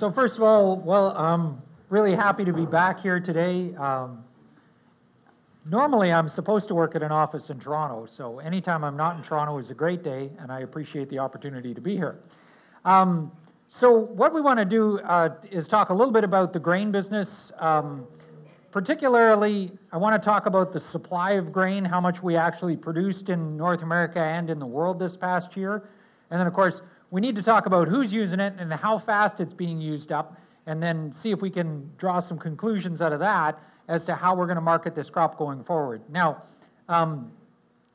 So first of all, well, I'm really happy to be back here today. Normally, I'm supposed to work at an office in Toronto, so anytime I'm not in Toronto is a great day, and I appreciate the opportunity to be here. So what we want to do is talk a little bit about the grain business. Particularly, I want to talk about the supply of grain, how much we actually produced in North America and in the world this past year. And then, of course, we need to talk about who's using it and how fast it's being used up, and then see if we can draw some conclusions out of that as to how we're going to market this crop going forward. Now,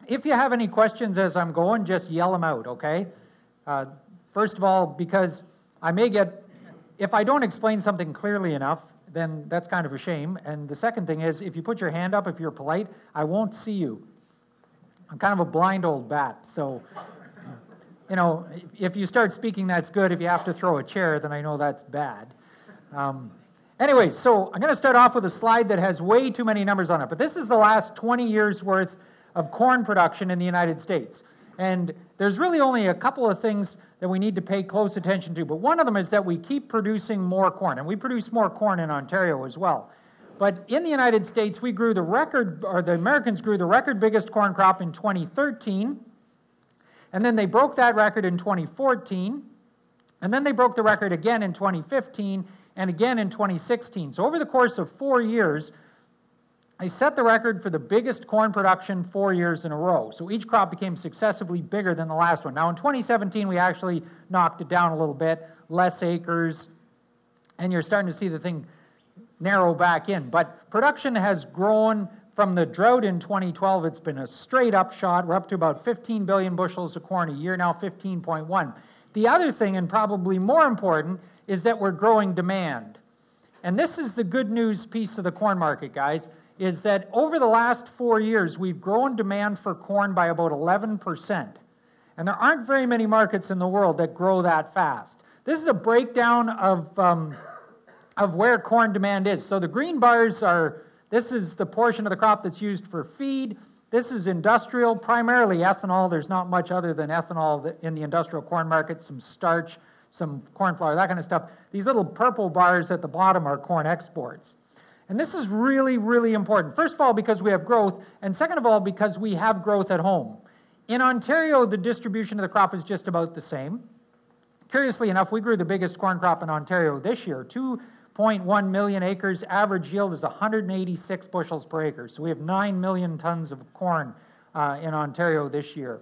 if you have any questions as I'm going, just yell them out, okay? First of all, because I may get, if I don't explain something clearly enough, then that's kind of a shame. And the second thing is, if you put your hand up, if you're polite, I won't see you. I'm kind of a blind old bat, so, you know, if you start speaking, that's good. If you have to throw a chair, then I know that's bad. Anyway, so I'm going to start off with a slide that has way too many numbers on it, but this is the last 20 years' worth of corn production in the United States. And there's really only a couple of things that we need to pay close attention to, but one of them is that we keep producing more corn, and we produce more corn in Ontario as well. But in the United States, we grew the record, or the Americans grew the record biggest corn crop in 2013, and then they broke that record in 2014, and then they broke the record again in 2015, and again in 2016. So over the course of 4 years, they set the record for the biggest corn production 4 years in a row. So each crop became successively bigger than the last one. Now in 2017, we actually knocked it down a little bit, less acres, and you're starting to see the thing narrow back in. But production has grown from the drought in 2012. It's been a straight up shot. We're up to about 15 billion bushels of corn a year now, 15.1. The other thing, and probably more important, is that we're growing demand. And this is the good news piece of the corn market, guys, is that over the last 4 years, we've grown demand for corn by about 11%. And there aren't very many markets in the world that grow that fast. This is a breakdown of where corn demand is. So the green bars are, this is the portion of the crop that's used for feed. This is industrial, primarily ethanol. There's not much other than ethanol in the industrial corn market, some starch, some corn flour, that kind of stuff. These little purple bars at the bottom are corn exports. And this is really, really important. First of all, because we have growth, and second of all, because we have growth at home. In Ontario, the distribution of the crop is just about the same. Curiously enough, we grew the biggest corn crop in Ontario this year, 2.1 million acres. Average yield is 186 bushels per acre. So we have 9 million tons of corn in Ontario this year.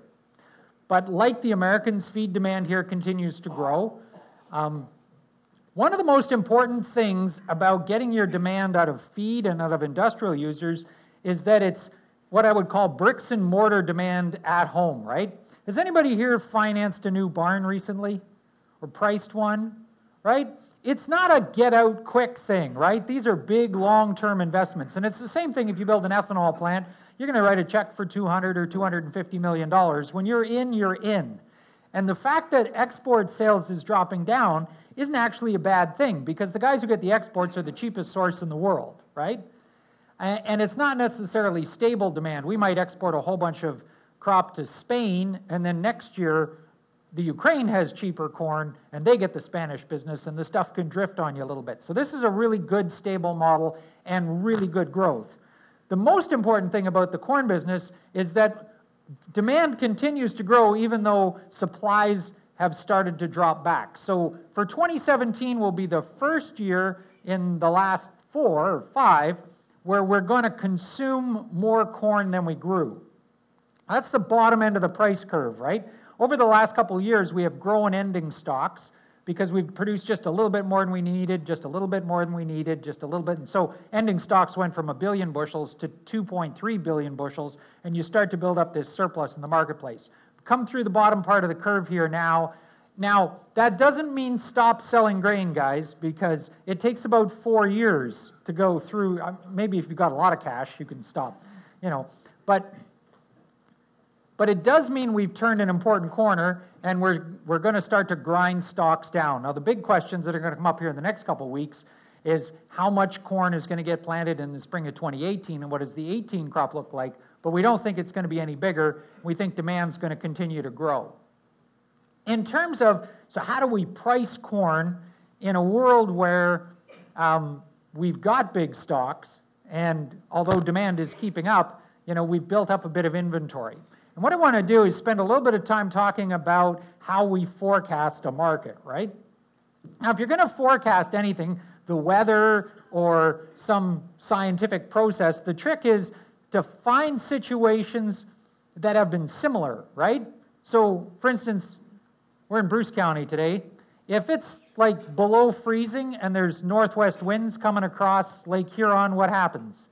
But like the Americans, feed demand here continues to grow. One of the most important things about getting your demand out of feed and out of industrial users is that it's what I would call bricks and mortar demand at home, right? Has anybody here financed a new barn recently or priced one, right? It's not a get out quick thing, right? These are big long-term investments. And it's the same thing if you build an ethanol plant. You're going to write a check for $200 or $250 million. When you're in, you're in. And the fact that export sales is dropping down isn't actually a bad thing, because the guys who get the exports are the cheapest source in the world, right? And it's not necessarily stable demand. We might export a whole bunch of crop to Spain, and then next year the Ukraine has cheaper corn, and they get the Spanish business, and the stuff can drift on you a little bit. So this is a really good stable model and really good growth. The most important thing about the corn business is that demand continues to grow even though supplies have started to drop back. So for 2017 will be the first year in the last 4 or 5 where we're going to consume more corn than we grew. That's the bottom end of the price curve, right? Over the last couple of years, we have grown ending stocks because we've produced just a little bit more than we needed, just a little bit more than we needed, just a little bit. And so ending stocks went from 1 billion bushels to 2.3 billion bushels, and you start to build up this surplus in the marketplace. Come through the bottom part of the curve here now. Now, that doesn't mean stop selling grain, guys, because it takes about 4 years to go through. Maybe if you've got a lot of cash, you can stop, you know. But it does mean we've turned an important corner, and we're going to start to grind stocks down. Now, the big questions that are going to come up here in the next couple of weeks is how much corn is going to get planted in the spring of 2018, and what does the 18 crop look like? But we don't think it's going to be any bigger. We think demand's going to continue to grow. In terms of, so how do we price corn in a world where we've got big stocks, and although demand is keeping up, you know, we've built up a bit of inventory. And what I want to do is spend a little bit of time talking about how we forecast a market, right? Now, if you're going to forecast anything, the weather or some scientific process, the trick is to find situations that have been similar, right? So, for instance, we're in Bruce County today. If it's like below freezing and there's northwest winds coming across Lake Huron, what happens?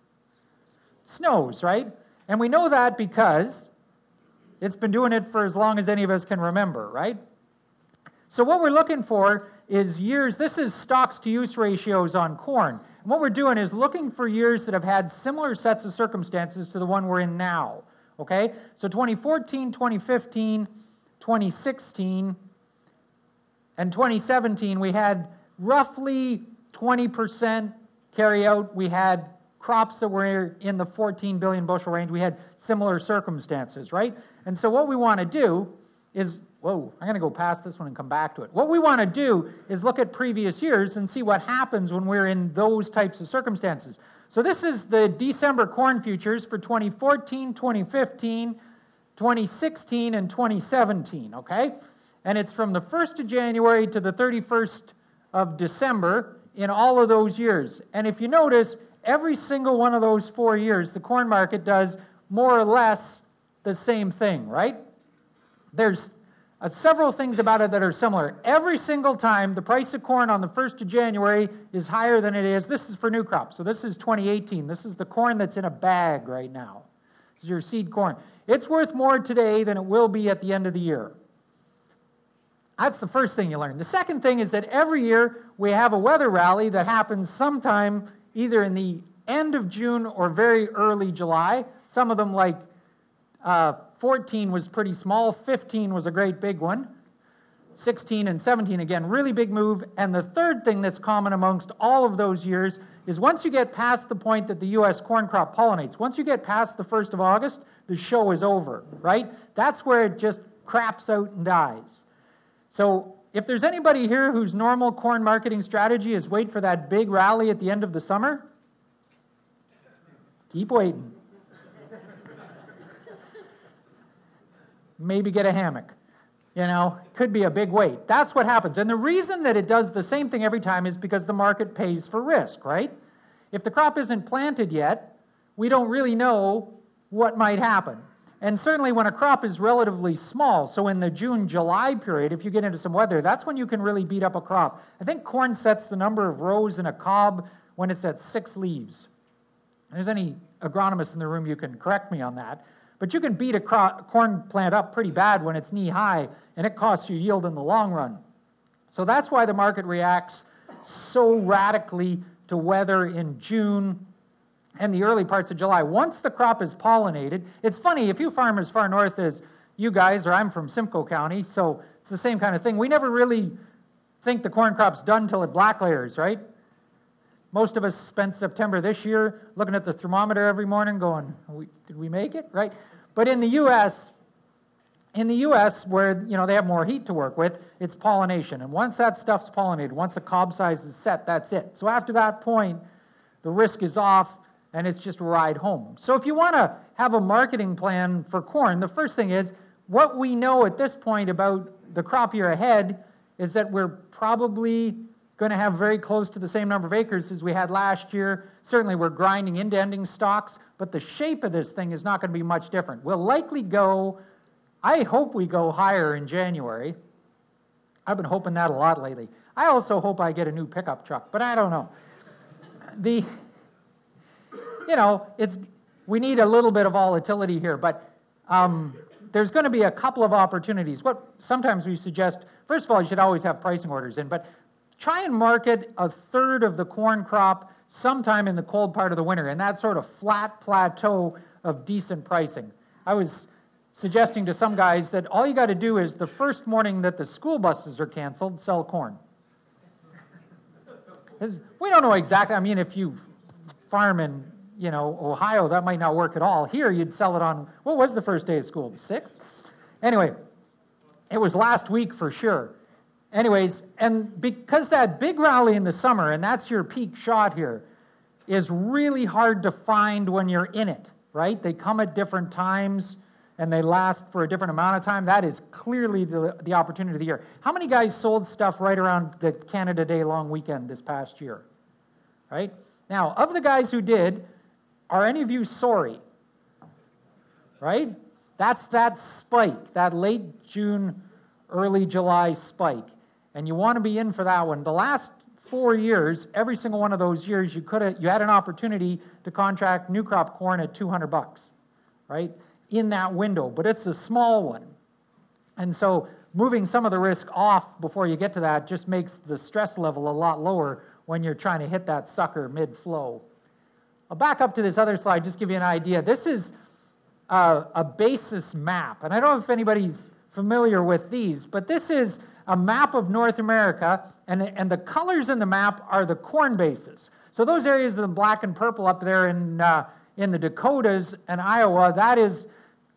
Snows, right? And we know that because it's been doing it for as long as any of us can remember, right? So what we're looking for is years, this is stocks to use ratios on corn. And what we're doing is looking for years that have had similar sets of circumstances to the one we're in now, okay? So 2014, 2015, 2016, and 2017, we had roughly 20% carry out. We had crops that were in the 14 billion bushel range. We had similar circumstances, right? And so what we want to do is, whoa, I'm going to go past this one and come back to it. What we want to do is look at previous years and see what happens when we're in those types of circumstances. So this is the December corn futures for 2014, 2015, 2016, and 2017, okay? And it's from the 1st of January to the 31st of December in all of those years. And if you notice, every single one of those 4 years, the corn market does more or less the same thing, right? There's several things about it that are similar. Every single time, the price of corn on the 1st of January is higher than it is. This is for new crops. So this is 2018. This is the corn that's in a bag right now. This is your seed corn. It's worth more today than it will be at the end of the year. That's the first thing you learn. The second thing is that every year we have a weather rally that happens sometime either in the end of June or very early July. Some of them, like 14 was pretty small, 15 was a great big one, 16 and 17, again, really big move. And the third thing that's common amongst all of those years is once you get past the point that the U.S. corn crop pollinates, once you get past the 1st of August, the show is over, right? That's where it just craps out and dies. So if there's anybody here whose normal corn marketing strategy is wait for that big rally at the end of the summer, keep waiting. Maybe get a hammock. You know, could be a big wait. That's what happens. And the reason that it does the same thing every time is because the market pays for risk, right? If the crop isn't planted yet, we don't really know what might happen. And certainly when a crop is relatively small, so in the June-July period, if you get into some weather, that's when you can really beat up a crop. I think corn sets the number of rows in a cob when it's at 6 leaves. If there's any agronomists in the room, you can correct me on that. But you can beat a corn plant up pretty bad when it's knee-high, and it costs you yield in the long run. So that's why the market reacts so radically to weather in June and the early parts of July. Once the crop is pollinated, it's funny, if you farm as far north as you guys, or I'm from Simcoe County, so it's the same kind of thing. We never really think the corn crop's done till it black layers, right? Most of us spent September this year looking at the thermometer every morning going, did we make it, right? But in the U.S., where, you know, they have more heat to work with, it's pollination. And once that stuff's pollinated, once the cob size is set, that's it. So after that point, the risk is off, and it's just a ride home. So if you want to have a marketing plan for corn, the first thing is what we know at this point about the crop year ahead is that we're probably going to have very close to the same number of acres as we had last year. Certainly we're grinding into ending stocks, but the shape of this thing is not going to be much different. We'll likely go, I hope we go higher in January. I've been hoping that a lot lately. I also hope I get a new pickup truck, but I don't know. You know, we need a little bit of volatility here, but there's going to be a couple of opportunities. What sometimes we suggest, first of all, you should always have pricing orders in, but try and market a third of the corn crop sometime in the cold part of the winter, and that sort of flat plateau of decent pricing. I was suggesting to some guys that all you got to do is the first morning that the school buses are canceled, sell corn. We don't know exactly. I mean, if you farm in, you know, Ohio, that might not work at all. Here, you'd sell it on, what was the first day of school, the 6th? Anyway, it was last week for sure. Anyways, and because that big rally in the summer, and that's your peak shot here, is really hard to find when you're in it, right? They come at different times, and they last for a different amount of time. That is clearly the opportunity of the year. How many guys sold stuff right around the Canada Day long weekend this past year, right? Now, of the guys who did, are any of you sorry, right? That's that spike, that late June, early July spike, and you want to be in for that one. The last 4 years, every single one of those years, you had an opportunity to contract new crop corn at $200, right? In that window, but it's a small one. And so moving some of the risk off before you get to that just makes the stress level a lot lower when you're trying to hit that sucker mid-flow. I'll back up to this other slide, just give you an idea. This is a basis map, and I don't know if anybody's familiar with these, but this is a map of North America, and the colors in the map are the corn basis. So those areas of the black and purple up there in the Dakotas and Iowa, that is,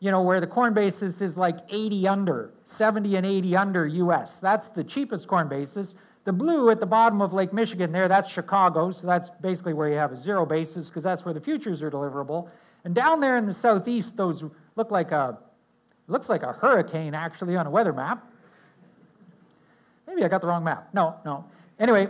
you know, where the corn basis is like 80 under, 70 and 80 under US. That's the cheapest corn basis. The blue at the bottom of Lake Michigan there, that's Chicago, so that's basically where you have a zero basis because that's where the futures are deliverable. And down there in the Southeast, those look like a hurricane actually on a weather map. Maybe I got the wrong map. No. Anyway,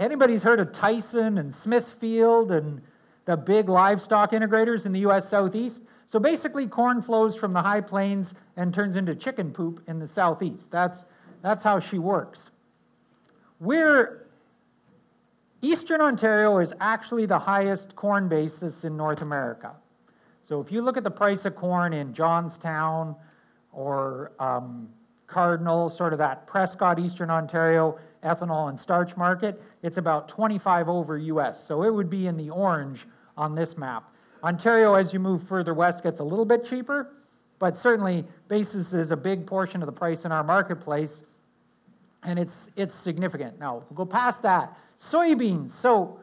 anybody's heard of Tyson and Smithfield and the big livestock integrators in the U.S. Southeast? So basically, corn flows from the High Plains and turns into chicken poop in the Southeast. That's how she works. Eastern Ontario is actually the highest corn basis in North America. So if you look at the price of corn in Johnstown or Cardinal, sort of that Prescott, Eastern Ontario ethanol and starch market, it's about 25 over US. So it would be in the orange on this map. Ontario, as you move further west, gets a little bit cheaper, but certainly basis is a big portion of the price in our marketplace, and it's significant. Now, we'll go past that. Soybeans. So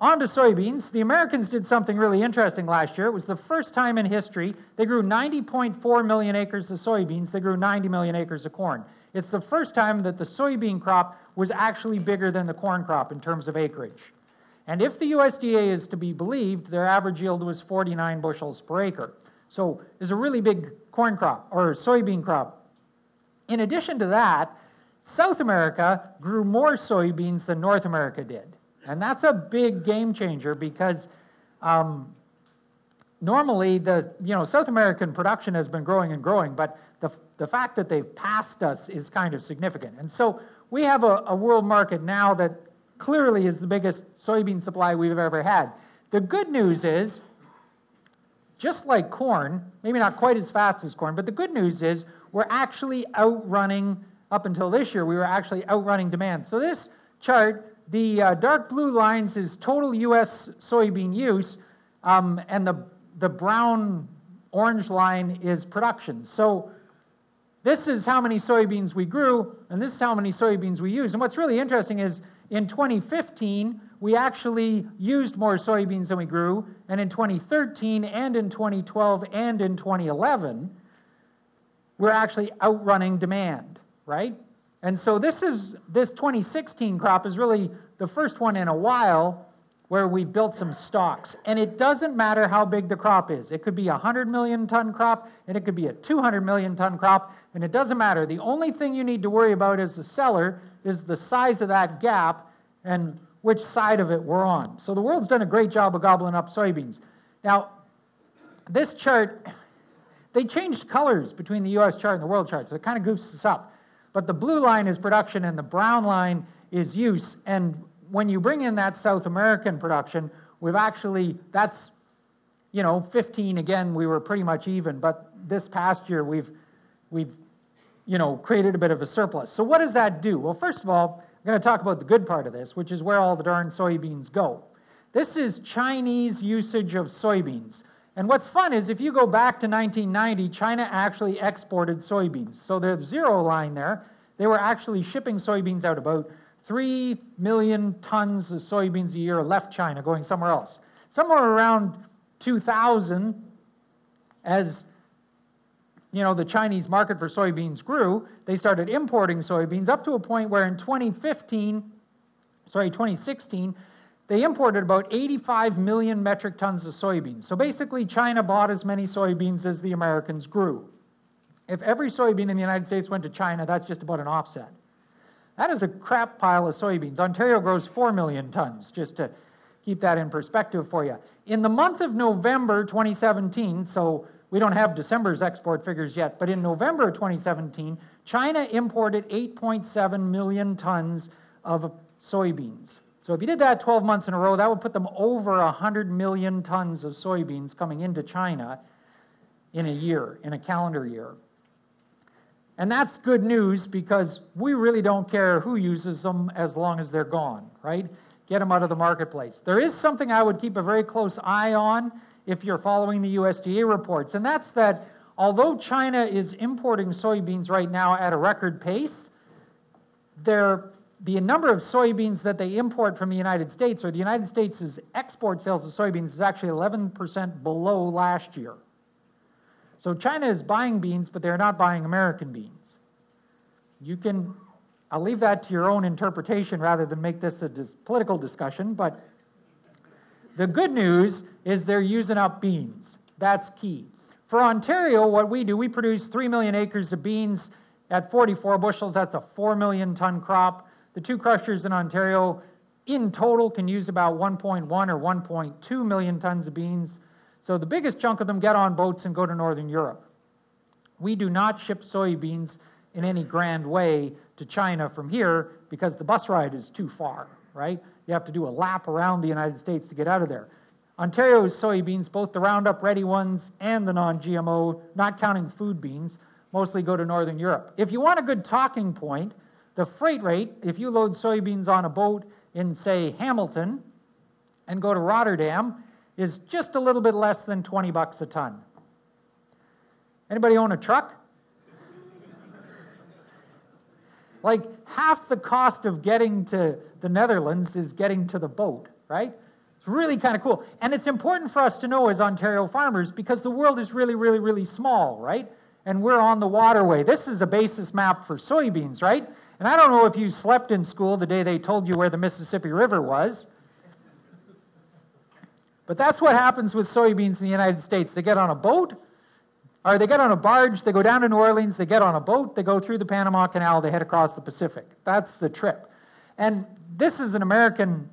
on to soybeans. The Americans did something really interesting last year. It was the first time in history they grew 90.4 million acres of soybeans. They grew 90 million acres of corn. It's the first time that the soybean crop was actually bigger than the corn crop in terms of acreage. And if the USDA is to be believed, their average yield was 49 bushels per acre. So it's a really big corn crop or soybean crop. In addition to that, South America grew more soybeans than North America did. And that's a big game changer because normally South American production has been growing and growing, but the fact that they've passed us is kind of significant. And so we have a world market now that clearly is the biggest soybean supply we've ever had. The good news is, just like corn, maybe not quite as fast as corn, but the good news is we're actually outrunning. Up until this year, we were actually outrunning demand. So this chart, the dark blue lines is total U.S. soybean use, and the brown-orange line is production. So this is how many soybeans we grew, and this is how many soybeans we used. And what's really interesting is in 2015, we actually used more soybeans than we grew, and in 2013, and in 2012, and in 2011, we're actually outrunning demand. Right? And so this 2016 crop is really the first one in a while where we built some stocks. And it doesn't matter how big the crop is. It could be a 100 million ton crop, and it could be a 200 million ton crop, and it doesn't matter. The only thing you need to worry about as a seller is the size of that gap and which side of it we're on. So the world's done a great job of gobbling up soybeans. Now, this chart, they changed colors between the US chart and the world chart, so it kind of goofs us up. But the blue line is production and the brown line is use. And when you bring in that South American production, that's 15 again, we were pretty much even, but this past year we've created a bit of a surplus. So what does that do? Well, first of all, I'm going to talk about the good part of this, which is where all the darn soybeans go. This is Chinese usage of soybeans. And what's fun is if you go back to 1990, China actually exported soybeans. So the zero line there, they were actually shipping soybeans out. About 3 million tons of soybeans a year left China going somewhere else. Somewhere around 2000, as you know, the Chinese market for soybeans grew, they started importing soybeans up to a point where in 2016, they imported about 85 million metric tons of soybeans. So basically, China bought as many soybeans as the Americans grew. If every soybean in the United States went to China, that's just about an offset. That is a crap pile of soybeans. Ontario grows 4 million tons, just to keep that in perspective for you. In the month of November 2017, so we don't have December's export figures yet, but in November 2017, China imported 8.7 million tons of soybeans. So if you did that 12 months in a row, that would put them over 100 million tons of soybeans coming into China in a year, in a calendar year. And that's good news because we really don't care who uses them as long as they're gone, right? Get them out of the marketplace. There is something I would keep a very close eye on if you're following the USDA reports, and that's that although China is importing soybeans right now at a record pace, the number of soybeans that they import from the United States, or the United States' export sales of soybeans, is actually 11% below last year. So China is buying beans, but they're not buying American beans. I'll leave that to your own interpretation rather than make this a political discussion, but the good news is they're using up beans. That's key. For Ontario, what we do, we produce 3 million acres of beans at 44 bushels. That's a 4 million ton crop. The two crushers in Ontario in total can use about 1.1 or 1.2 million tons of beans. So the biggest chunk of them get on boats and go to Northern Europe. We do not ship soybeans in any grand way to China from here because the bus ride is too far, right? You have to do a lap around the United States to get out of there. Ontario's soybeans, both the Roundup Ready ones and the non-GMO, not counting food beans, mostly go to Northern Europe. If you want a good talking point, the freight rate, if you load soybeans on a boat in, say, Hamilton and go to Rotterdam, is just a little bit less than 20 bucks a ton. Anybody own a truck? Like half the cost of getting to the Netherlands is getting to the boat, right? It's really kind of cool. And it's important for us to know as Ontario farmers because the world is really, really, really small, right? And we're on the waterway. This is a basis map for soybeans, right? And I don't know if you slept in school the day they told you where the Mississippi River was. But that's what happens with soybeans in the United States. They get on a boat, or they get on a barge, they go down to New Orleans, they get on a boat, they go through the Panama Canal, they head across the Pacific. That's the trip. And this is an American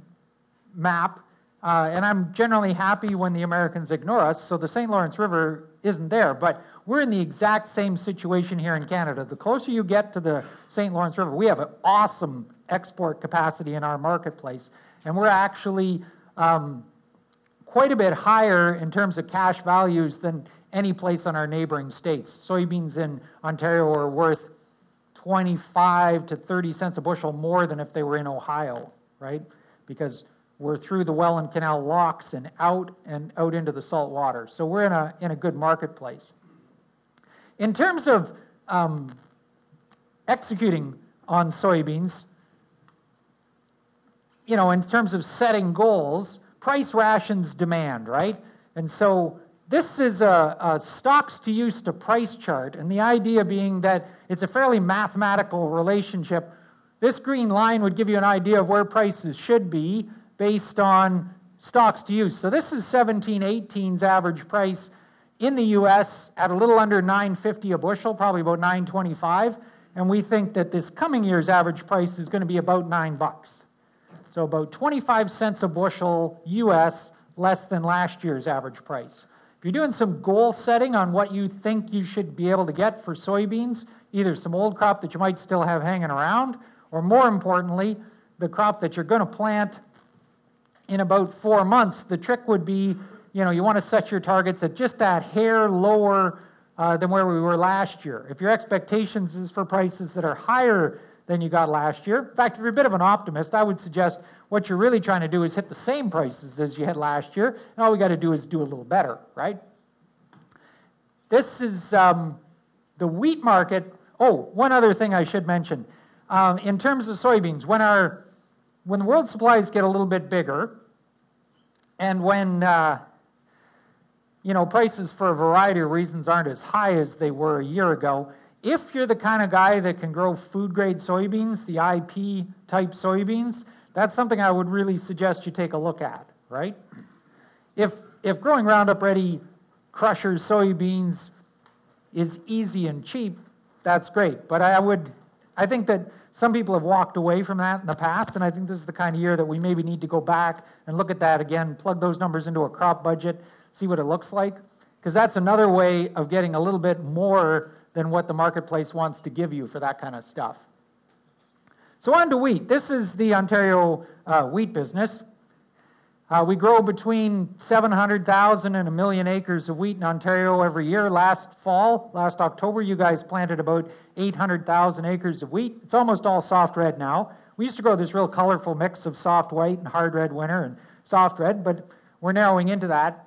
map, and I'm generally happy when the Americans ignore us, so the St. Lawrence River isn't there, but we're in the exact same situation here in Canada. The closer you get to the St. Lawrence River, we have an awesome export capacity in our marketplace, and we're actually quite a bit higher in terms of cash values than any place on our neighboring states. Soybeans in Ontario are worth 25 to 30 cents a bushel more than if they were in Ohio, right? Because we're through the Welland Canal locks and out into the salt water. So we're in a good marketplace. In terms of executing on soybeans, you know, in terms of setting goals, price rations demand, right? And so this is a stocks to use to price chart, and the idea being that it's a fairly mathematical relationship. This green line would give you an idea of where prices should be based on stocks to use. So this is 17-18's average price in the US at a little under $9.50 a bushel, probably about $9.25, and we think that this coming year's average price is going to be about $9. So about 25 cents a bushel US less than last year's average price. If you're doing some goal setting on what you think you should be able to get for soybeans, either some old crop that you might still have hanging around, or more importantly, the crop that you're going to plant in about 4 months, the trick would be, you know, you want to set your targets at just that hair lower than where we were last year. If your expectations is for prices that are higher than you got last year, in fact, if you're a bit of an optimist, I would suggest what you're really trying to do is hit the same prices as you had last year, and all we got to do is do a little better, right? This is the wheat market. Oh, one other thing I should mention. In terms of soybeans, when the world supplies get a little bit bigger, and when you know, prices for a variety of reasons aren't as high as they were a year ago. If you're the kind of guy that can grow food-grade soybeans, the IP-type soybeans, that's something I would really suggest you take a look at, right? If growing Roundup Ready crusher soybeans is easy and cheap, that's great. But I think that some people have walked away from that in the past, and I think this is the kind of year that we maybe need to go back and look at that again, plug those numbers into a crop budget, see what it looks like, because that's another way of getting a little bit more than what the marketplace wants to give you for that kind of stuff. So on to wheat. This is the Ontario wheat business. We grow between 700,000 and 1 million acres of wheat in Ontario every year. Last October, you guys planted about 800,000 acres of wheat. It's almost all soft red now. We used to grow this real colorful mix of soft white and hard red winter and soft red, but we're narrowing into that.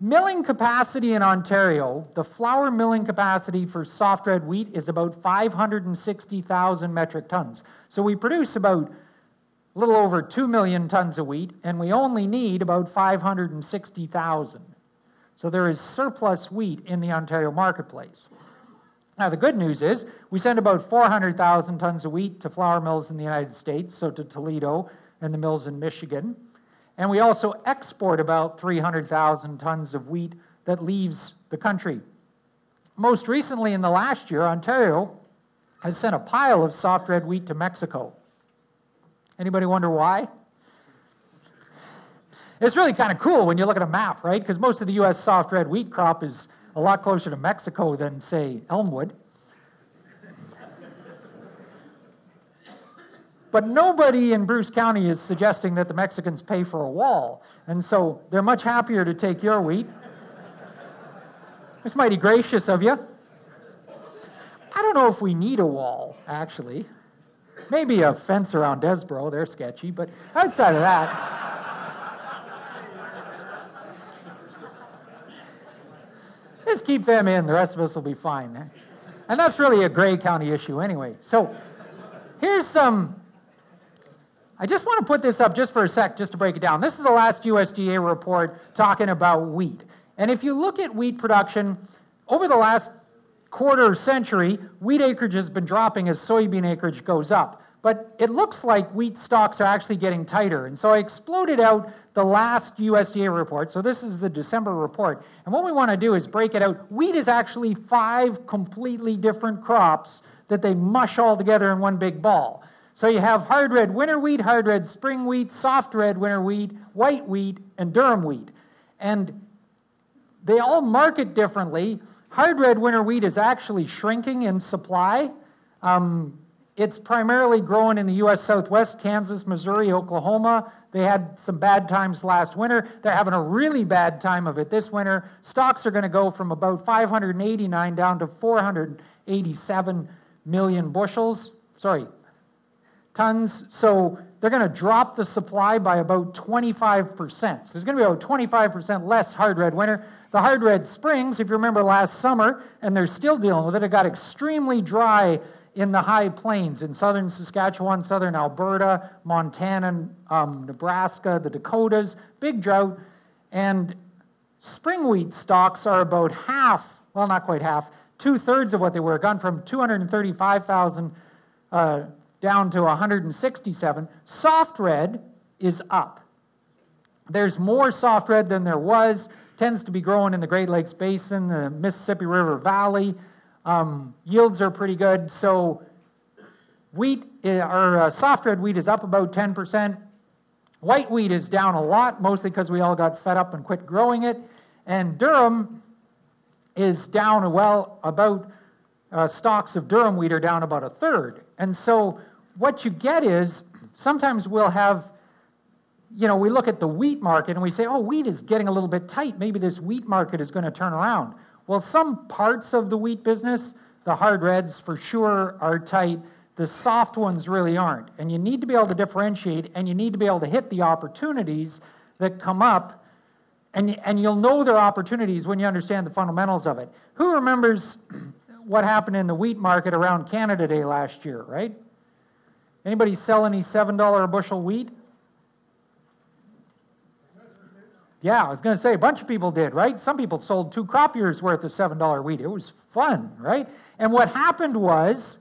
Milling capacity in Ontario, the flour milling capacity for soft red wheat is about 560,000 metric tons. So we produce about a little over 2 million tons of wheat, and we only need about 560,000. So there is surplus wheat in the Ontario marketplace. Now the good news is we send about 400,000 tons of wheat to flour mills in the United States, so to Toledo and the mills in Michigan. And we also export about 300,000 tons of wheat that leaves the country. Most recently in the last year, Ontario has sent a pile of soft red wheat to Mexico. Anybody wonder why? It's really kind of cool when you look at a map, right? Because most of the U.S. soft red wheat crop is a lot closer to Mexico than, say, Elmwood. But nobody in Bruce County is suggesting that the Mexicans pay for a wall. And so they're much happier to take your wheat. It's mighty gracious of you. I don't know if we need a wall, actually. Maybe a fence around Desborough, they're sketchy, but outside of that. Just keep them in, the rest of us will be fine. And that's really a Grey County issue anyway. So here's some, I just want to put this up just for a sec, just to break it down. This is the last USDA report talking about wheat. And if you look at wheat production, over the last quarter century, wheat acreage has been dropping as soybean acreage goes up. But it looks like wheat stocks are actually getting tighter. And so I exploded out the last USDA report. So this is the December report. And what we want to do is break it out. Wheat is actually 5 completely different crops that they mush all together in one big ball. So you have hard red winter wheat, hard red spring wheat, soft red winter wheat, white wheat, and durum wheat. And they all market differently. Hard red winter wheat is actually shrinking in supply. It's primarily grown in the U.S. Southwest, Kansas, Missouri, Oklahoma. They had some bad times last winter. They're having a really bad time of it this winter. Stocks are going to go from about 589 down to 487 million bushels. Sorry, tons. So they're going to drop the supply by about 25%. So there's going to be about 25% less hard red winter. The hard red springs, if you remember last summer, and they're still dealing with it, it got extremely dry in the High Plains, in southern Saskatchewan, southern Alberta, Montana, Nebraska, the Dakotas, big drought. And spring wheat stocks are about half, well, not quite half, 2/3 of what they were, gone from 235,000 down to 167. Soft red is up. There's more soft red than there was. Tends to be growing in the Great Lakes Basin, the Mississippi River Valley. Yields are pretty good. So wheat, or soft red wheat is up about 10%. White wheat is down a lot, mostly because we all got fed up and quit growing it. And durum is down, well, about, stocks of durum wheat are down about 1/3. And so what you get is sometimes we'll have, you know, we look at the wheat market and we say, oh, wheat is getting a little bit tight. Maybe this wheat market is going to turn around. Well, some parts of the wheat business, the hard reds for sure are tight. The soft ones really aren't. And you need to be able to differentiate and you need to be able to hit the opportunities that come up. And you'll know there are opportunities when you understand the fundamentals of it. Who remembers what happened in the wheat market around Canada Day last year, right? Anybody sell any $7 a bushel wheat? Yeah, I was going to say, a bunch of people did, right? Some people sold 2 crop years worth of $7 wheat. It was fun, right? And what happened was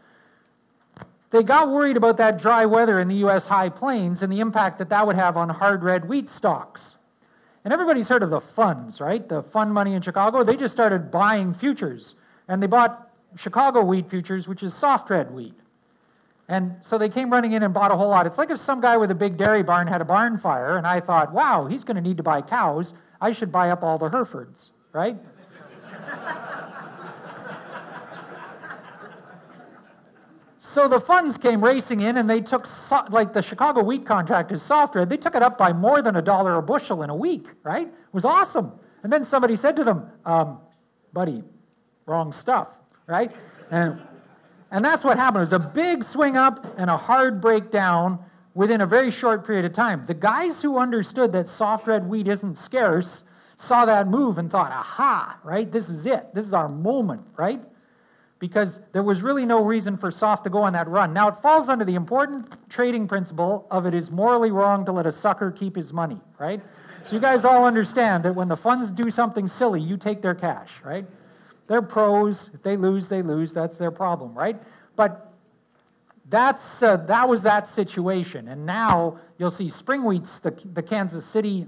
they got worried about that dry weather in the U.S. High Plains and the impact that that would have on hard red wheat stocks. And everybody's heard of the funds, right? The fund money in Chicago. They just started buying futures. And they bought Chicago wheat futures, which is soft red wheat. And so they came running in and bought a whole lot. It's like if some guy with a big dairy barn had a barn fire, and I thought, wow, he's going to need to buy cows. I should buy up all the Herefords, right? So the funds came racing in, and they took, like the Chicago wheat contract is soft red, they took it up by more than $1 a bushel in a week, right? It was awesome. And then somebody said to them, buddy, wrong stuff, right? And that's what happened. It was a big swing up and a hard breakdown within a very short period of time. The guys who understood that soft red wheat isn't scarce saw that move and thought, aha, right? This is it. This is our moment, right? Because there was really no reason for soft to go on that run. Now, it falls under the important trading principle of it is morally wrong to let a sucker keep his money, right? So you guys all understand that when the funds do something silly, you take their cash, right? They're pros. If they lose, they lose. That's their problem, right? But that's, that was that situation. And now you'll see spring wheats, the Kansas City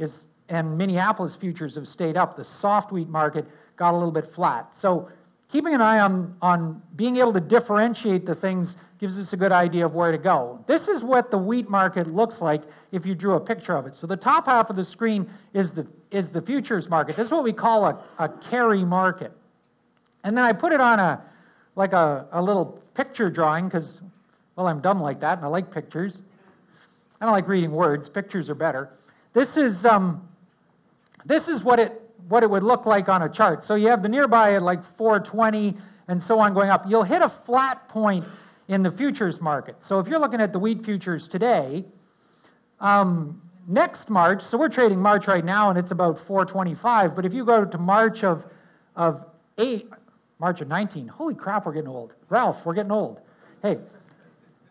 is, and Minneapolis futures have stayed up. The soft wheat market got a little bit flat. So keeping an eye on being able to differentiate the things gives us a good idea of where to go. This is what the wheat market looks like if you drew a picture of it. So the top half of the screen is the futures market. This is what we call a carry market. And then I put it on a little picture drawing because, well, I'm dumb like that and I like pictures. I don't like reading words. Pictures are better. This is what it would look like on a chart. So you have the nearby at like 420 and so on going up. You'll hit a flat point in the futures market. So if you're looking at the wheat futures today, next March, so we're trading March right now and it's about 425, but if you go to March of 19, holy crap, we're getting old. Ralph, we're getting old. Hey,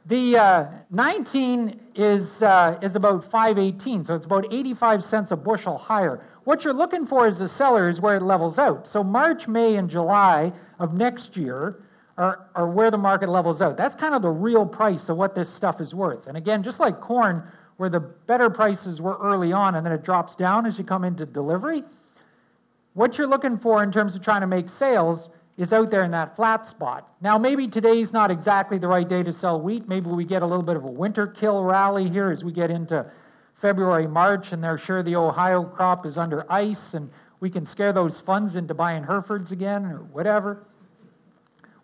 the 19 is about 518, so it's about 85 cents a bushel higher. What you're looking for as a seller is where it levels out. So March, May, and July of next year are where the market levels out. That's kind of the real price of what this stuff is worth. And again, just like corn, where the better prices were early on and then it drops down as you come into delivery, what you're looking for in terms of trying to make sales is out there in that flat spot. Now, maybe today's not exactly the right day to sell wheat. Maybe we get a little bit of a winter kill rally here as we get into February, March, and they're sure the Ohio crop is under ice, and we can scare those funds into buying Herefords again or whatever.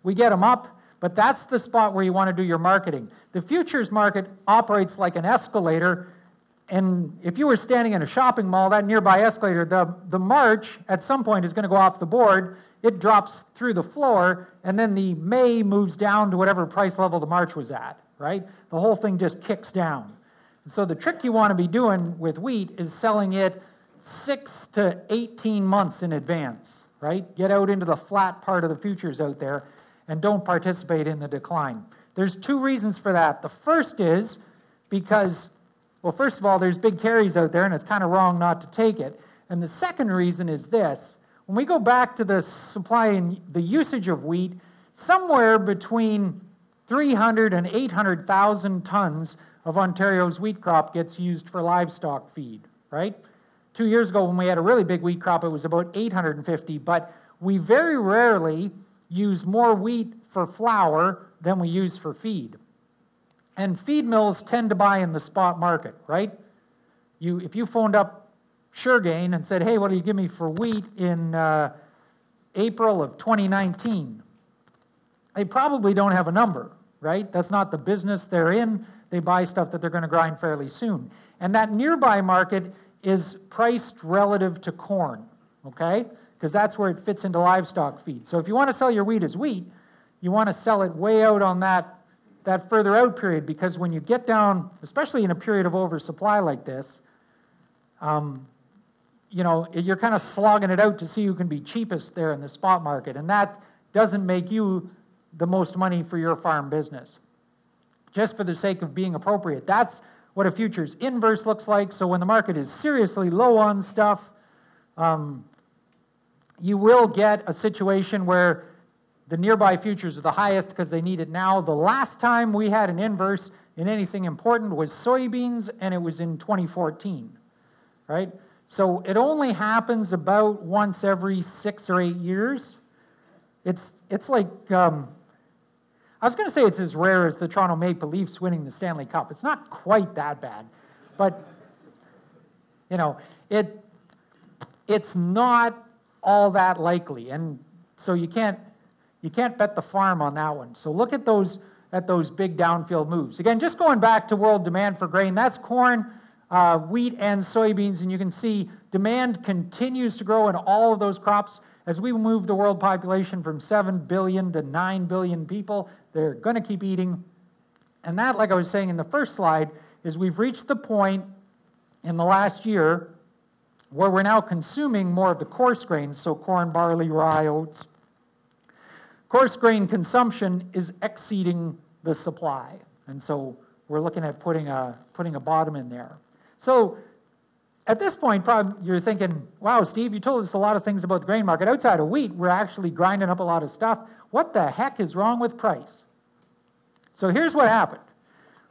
We get them up, but that's the spot where you want to do your marketing. The futures market operates like an escalator, and if you were standing in a shopping mall, that nearby escalator, the March at some point is going to go off the board. It drops through the floor, and then the May moves down to whatever price level the March was at, right? The whole thing just kicks down. And so the trick you want to be doing with wheat is selling it 6 to 18 months in advance, right? Get out into the flat part of the futures out there and don't participate in the decline. There's 2 reasons for that. The first is because, well, first of all, there's big carries out there, and it's kind of wrong not to take it. And the second reason is this. When we go back to the supply and the usage of wheat, somewhere between 300 and 800,000 tons of Ontario's wheat crop gets used for livestock feed, right? 2 years ago when we had a really big wheat crop, it was about 850, but we very rarely use more wheat for flour than we use for feed. And feed mills tend to buy in the spot market, right? If you phoned up Suregain and said, hey, what do you give me for wheat in April of 2019? They probably don't have a number, right? That's not the business they're in. They buy stuff that they're going to grind fairly soon. And that nearby market is priced relative to corn, okay? Because that's where it fits into livestock feed. So if you want to sell your wheat as wheat, you want to sell it way out on that further out period, because when you get down, especially in a period of oversupply like this, you know, you're kind of slogging it out to see who can be cheapest there in the spot market, and that doesn't make you the most money for your farm business. Just for the sake of being appropriate, that's what a futures inverse looks like. So when the market is seriously low on stuff, you will get a situation where the nearby futures are the highest because they need it now. The last time we had an inverse in anything important was soybeans, and it was in 2014, right? So it only happens about once every 6 or 8 years. It's like, I was going to say it's as rare as the Toronto Maple Leafs winning the Stanley Cup. It's not quite that bad, but you know, it's not all that likely, and so you can't bet the farm on that one. So look at those big downfield moves. Again, just going back to world demand for grain, that's corn, wheat, and soybeans, and you can see demand continues to grow in all of those crops. As we move the world population from 7 billion to 9 billion people, they're going to keep eating. And that, like I was saying in the first slide, is we've reached the point in the last year where we're now consuming more of the coarse grains, so corn, barley, rye, oats. Coarse grain consumption is exceeding the supply. And so we're looking at putting a bottom in there. So at this point, probably you're thinking, wow, Steve, you told us a lot of things about the grain market. Outside of wheat, we're actually grinding up a lot of stuff. What the heck is wrong with price? So here's what happened.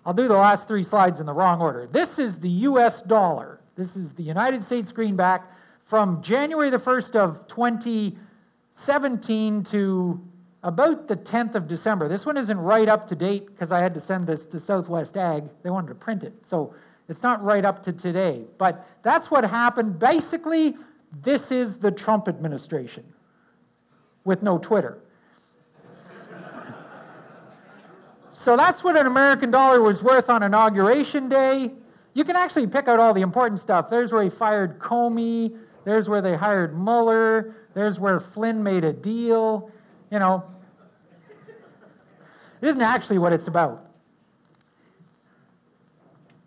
I'll do the last three slides in the wrong order. This is the US dollar. This is the United States greenback from January the 1st of 2017 to about the 10th of December. This one isn't right up to date because I had to send this to Southwest Ag. They wanted to print it. So it's not right up to today, but that's what happened. Basically, this is the Trump administration with no Twitter. So that's what an American dollar was worth on Inauguration Day. You can actually pick out all the important stuff. There's where he fired Comey. There's where they hired Mueller. There's where Flynn made a deal. You know, it isn't actually what it's about.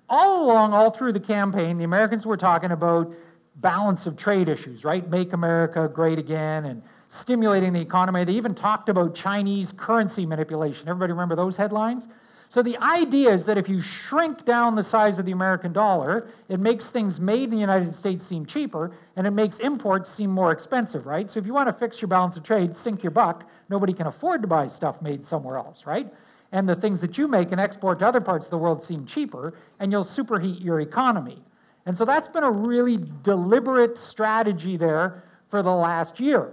All along, all through the campaign, the Americans were talking about balance of trade issues, right? Make America great again and stimulating the economy. They even talked about Chinese currency manipulation. Everybody remember those headlines? So the idea is that if you shrink down the size of the American dollar, it makes things made in the United States seem cheaper, and it makes imports seem more expensive, right? So if you want to fix your balance of trade, sink your buck. Nobody can afford to buy stuff made somewhere else, right? And the things that you make and export to other parts of the world seem cheaper, and you'll superheat your economy. And so that's been a really deliberate strategy there for the last year.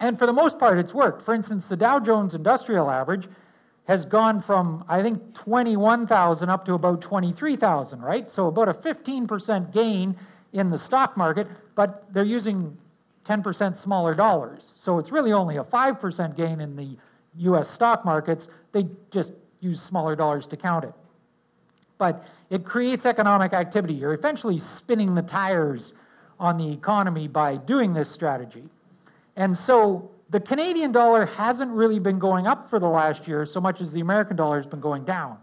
And for the most part, it's worked. For instance, the Dow Jones Industrial Average has gone from, I think, 21,000 up to about 23,000, right? So about a 15% gain in the stock market, but they're using 10% smaller dollars. So it's really only a 5% gain in the US stock markets. They just use smaller dollars to count it. But it creates economic activity. You're essentially spinning the tires on the economy by doing this strategy. And so the Canadian dollar hasn't really been going up for the last year so much as the American dollar has been going down.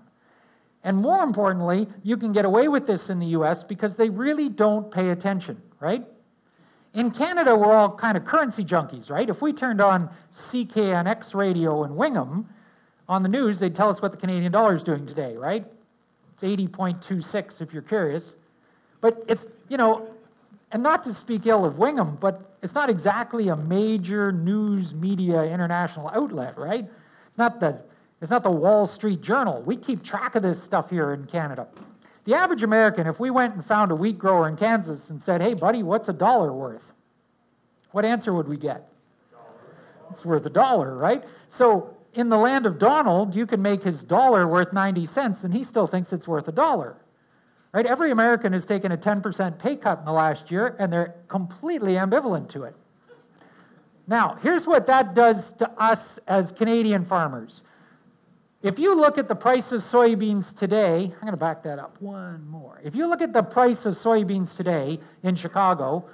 And more importantly, you can get away with this in the US because they really don't pay attention, right? In Canada, we're all kind of currency junkies, right? If we turned on CKNX radio in Wingham on the news, they'd tell us what the Canadian dollar is doing today, right? It's 80.26 if you're curious. But it's, you know, and not to speak ill of Wingham, but it's not exactly a major news media international outlet, right? It's not the Wall Street Journal. We keep track of this stuff here in Canada. The average American, if we went and found a wheat grower in Kansas and said, hey, buddy, what's a dollar worth? What answer would we get? It's worth a dollar, right? So in the land of Donald, you can make his dollar worth 90 cents, and he still thinks it's worth a dollar, right? Every American has taken a 10% pay cut in the last year, and they're completely ambivalent to it. Now, here's what that does to us as Canadian farmers. If you look at the price of soybeans today, I'm going to back that up one more. If you look at the price of soybeans today in Chicago,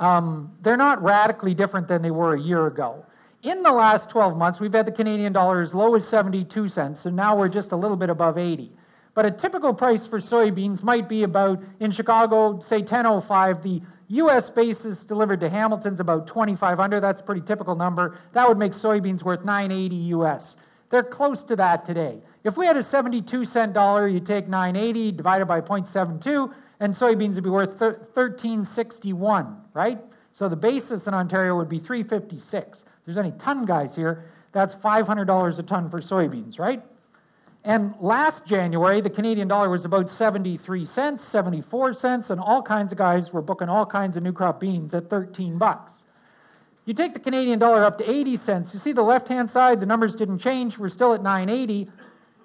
they're not radically different than they were a year ago. In the last 12 months, we've had the Canadian dollar as low as 72 cents, and now we're just a little bit above 80. But a typical price for soybeans might be about, in Chicago, say 10.05. The U.S. basis delivered to Hamilton's about 2,500. That's a pretty typical number. That would make soybeans worth 980 U.S. They're close to that today. If we had a 72-cent dollar, you take 9.80 divided by 0.72, and soybeans would be worth 13.61, right? So the basis in Ontario would be 3.56. If there's any ton guys here, that's $500 a ton for soybeans, right? And last January, the Canadian dollar was about 73 cents, 74 cents, and all kinds of guys were booking all kinds of new crop beans at 13 bucks. You take the Canadian dollar up to 80 cents, you see the left-hand side, the numbers didn't change, we're still at 9.80.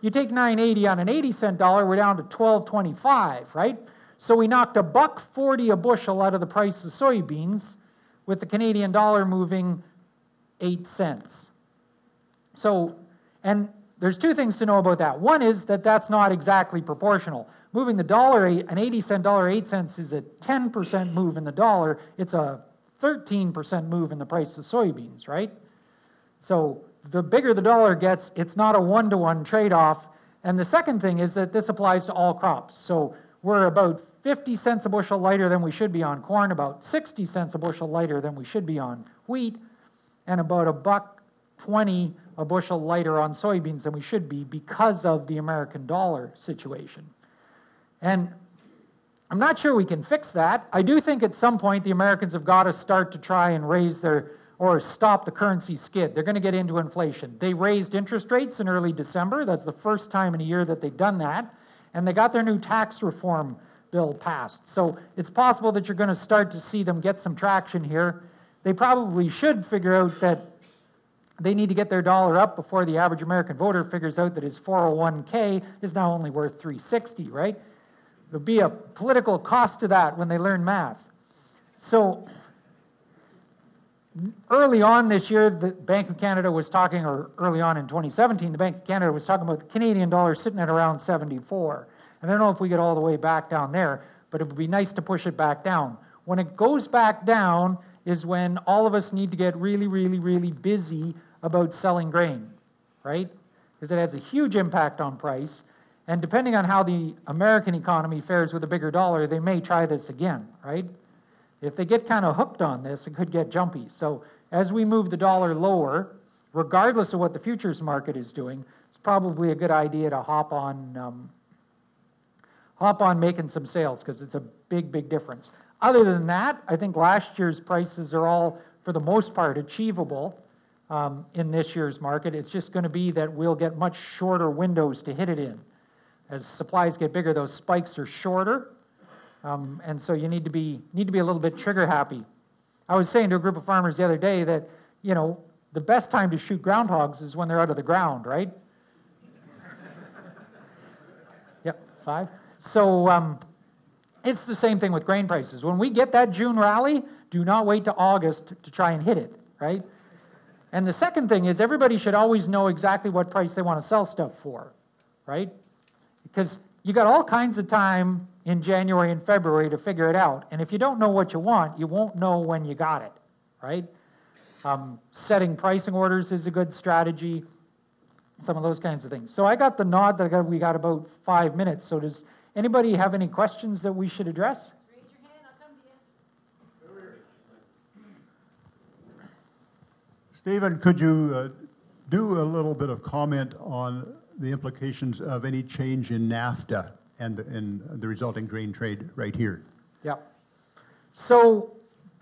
You take 9.80 on an 80-cent dollar, we're down to 12.25, right? So we knocked a $1.40 a bushel out of the price of soybeans with the Canadian dollar moving 8 cents. So, and there's two things to know about that. One is that that's not exactly proportional. Moving the dollar, an 80-cent dollar, 8 cents is a 10% move in the dollar. It's a 13% move in the price of soybeans, right? So the bigger the dollar gets, it's not a one-to-one trade-off. And the second thing is that this applies to all crops. So we're about 50 cents a bushel lighter than we should be on corn, about 60 cents a bushel lighter than we should be on wheat, and about $1.20 a bushel lighter on soybeans than we should be because of the American dollar situation. And I'm not sure we can fix that. I do think at some point the Americans have got to start to try and raise their, or stop the currency skid. They're going to get into inflation. They raised interest rates in early December. That's the first time in a year that they've done that. And they got their new tax reform bill passed. So it's possible that you're going to start to see them get some traction here. They probably should figure out that they need to get their dollar up before the average American voter figures out that his 401k is now only worth 360, right? There'll be a political cost to that when they learn math. So early on this year, the Bank of Canada was talking, or early on in 2017, the Bank of Canada was talking about the Canadian dollar sitting at around 74. And I don't know if we get all the way back down there, but it would be nice to push it back down. When it goes back down is when all of us need to get really, really, really busy about selling grain, right? Because it has a huge impact on price. And depending on how the American economy fares with a bigger dollar, they may try this again, right? If they get kind of hooked on this, it could get jumpy. So as we move the dollar lower, regardless of what the futures market is doing, it's probably a good idea to hop on making some sales because it's a big, big difference. Other than that, I think last year's prices are all, for the most part, achievable in this year's market. It's just going to be that we'll get much shorter windows to hit it in. As supplies get bigger, those spikes are shorter, and so you need to be a little bit trigger happy. I was saying to a group of farmers the other day that, you know, the best time to shoot groundhogs is when they're out of the ground, right? Yep, five. So it's the same thing with grain prices. When we get that June rally, do not wait to August to try and hit it, right? And the second thing is everybody should always know exactly what price they want to sell stuff for, right? Because you got all kinds of time in January and February to figure it out. And if you don't know what you want, you won't know when you got it, right? Setting pricing orders is a good strategy, some of those kinds of things. So I got the nod that we got about 5 minutes. So does anybody have any questions that we should address? Raise your hand, I'll come to you. Stephen, could you do a little bit of comment on the implications of any change in NAFTA and the resulting grain trade right here? Yeah. So,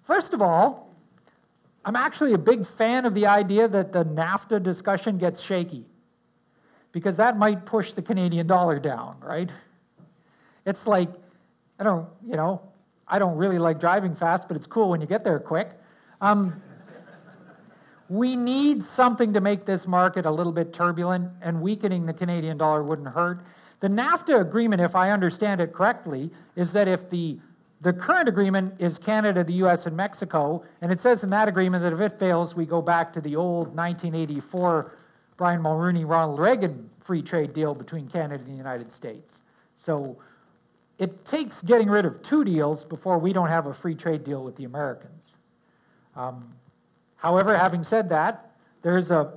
first of all, I'm actually a big fan of the idea that the NAFTA discussion gets shaky, because that might push the Canadian dollar down, right? It's like, I don't really like driving fast, but it's cool when you get there quick. We need something to make this market a little bit turbulent, and weakening the Canadian dollar wouldn't hurt. The NAFTA agreement, if I understand it correctly, is that if the current agreement is Canada, the US, and Mexico, and it says in that agreement that if it fails, we go back to the old 1984 Brian Mulroney, Ronald Reagan free trade deal between Canada and the United States. So it takes getting rid of two deals before we don't have a free trade deal with the Americans. However, having said that, there's a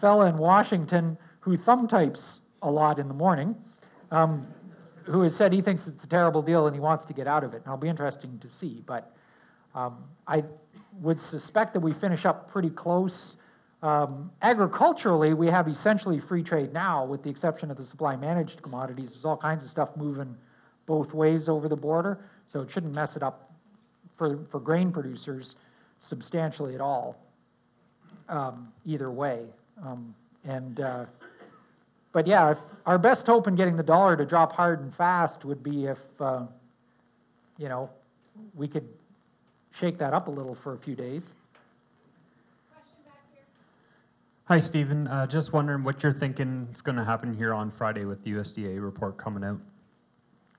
fella in Washington who thumb types a lot in the morning, who has said he thinks it's a terrible deal and he wants to get out of it. And it'll be interesting to see. But I would suspect that we finish up pretty close Agriculturally, we have essentially free trade now, with the exception of the supply managed commodities. There's all kinds of stuff moving both ways over the border, so it shouldn't mess it up for grain producers substantially at all, either way. But yeah, if our best hope in getting the dollar to drop hard and fast would be if, you know, we could shake that up a little for a few days. Hi, Stephen. Just wondering what you're thinking is going to happen here on Friday with the USDA report coming out.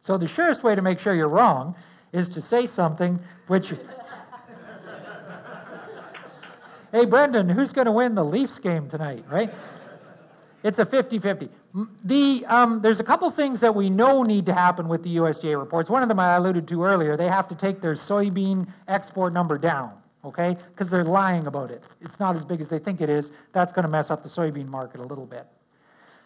So the surest way to make sure you're wrong is to say something which... Hey, Brendan, who's going to win the Leafs game tonight, right? It's a 50-50. There's a couple things that we know need to happen with the USDA reports. One of them I alluded to earlier. They have to take their soybean export number down. Okay, because they're lying about it. It's not as big as they think it is. That's going to mess up the soybean market a little bit.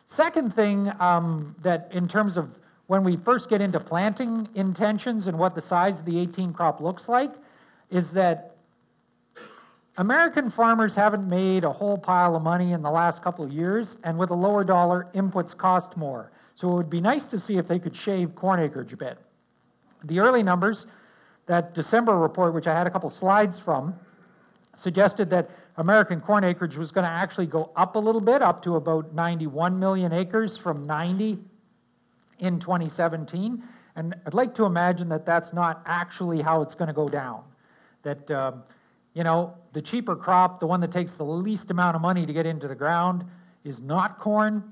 Second thing, that in terms of when we first get into planting intentions and what the size of the 18 crop looks like, is that American farmers haven't made a whole pile of money in the last couple of years, and with a lower dollar, inputs cost more. So it would be nice to see if they could shave corn acreage a bit. The early numbers, that December report, which I had a couple slides from, suggested that American corn acreage was going to actually go up a little bit, up to about 91 million acres from 90 in 2017. And I'd like to imagine that that's not actually how it's going to go down. That, you know, the cheaper crop, the one that takes the least amount of money to get into the ground, is not corn.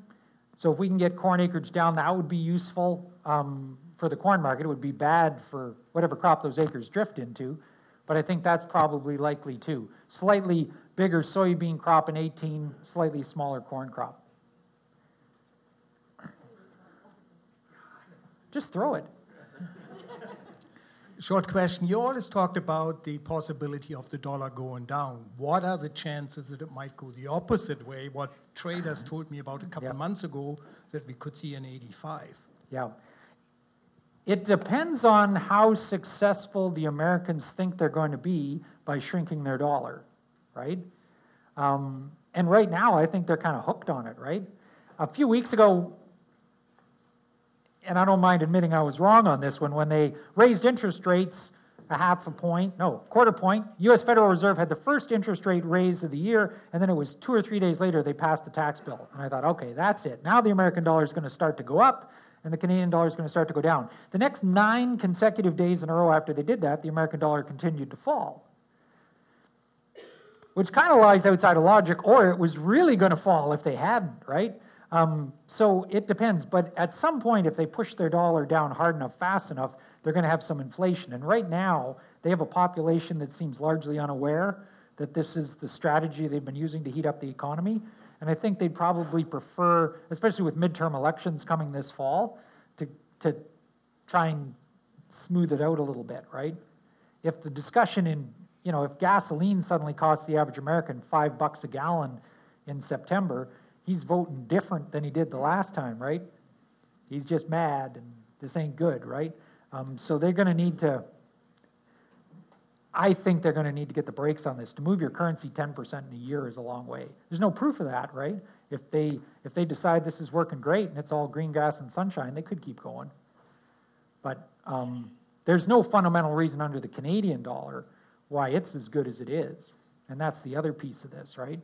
So if we can get corn acreage down, that would be useful. For the corn market, it would be bad for whatever crop those acres drift into, but I think that's probably likely too. Slightly bigger soybean crop in 18, slightly smaller corn crop. Just throw it. Short question. You always talked about the possibility of the dollar going down. What are the chances that it might go the opposite way? What traders told me about a couple of months ago, that we could see an 85. Yeah. It depends on how successful the Americans think they're going to be by shrinking their dollar, right? And right now, I think they're kind of hooked on it, right? A few weeks ago, and I don't mind admitting I was wrong on this one, when they raised interest rates a quarter point, U.S. Federal Reserve had the first interest rate raise of the year, and then it was 2 or 3 days later they passed the tax bill. And I thought, okay, that's it. Now the American dollar is going to start to go up, and the Canadian dollar is going to start to go down. The next 9 consecutive days in a row after they did that, the American dollar continued to fall, which kind of lies outside of logic, or it was really going to fall if they hadn't, right? So it depends. But at some point, if they push their dollar down hard enough, fast enough, they're going to have some inflation. And right now, they have a population that seems largely unaware that this is the strategy they've been using to heat up the economy. And I think they'd probably prefer, especially with midterm elections coming this fall, to try and smooth it out a little bit, right? If the discussion in, you know, if gasoline suddenly costs the average American $5 a gallon in September, he's voting different than he did the last time, right? He's just mad and this ain't good, right? So they're going to need to, I think they're going to need to get the brakes on this. To move your currency 10% in a year is a long way. There's no proof of that, right? If they decide this is working great and it's all green grass and sunshine, they could keep going. But there's no fundamental reason under the Canadian dollar why it's as good as it is. And that's the other piece of this, right?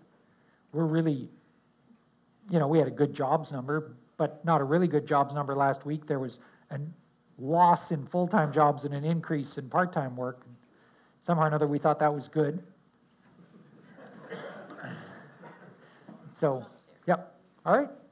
We're really, you know, we had a good jobs number, but not a really good jobs number last week. There was a loss in full-time jobs and an increase in part-time work. Somehow or another, we thought that was good. So, yep. All right.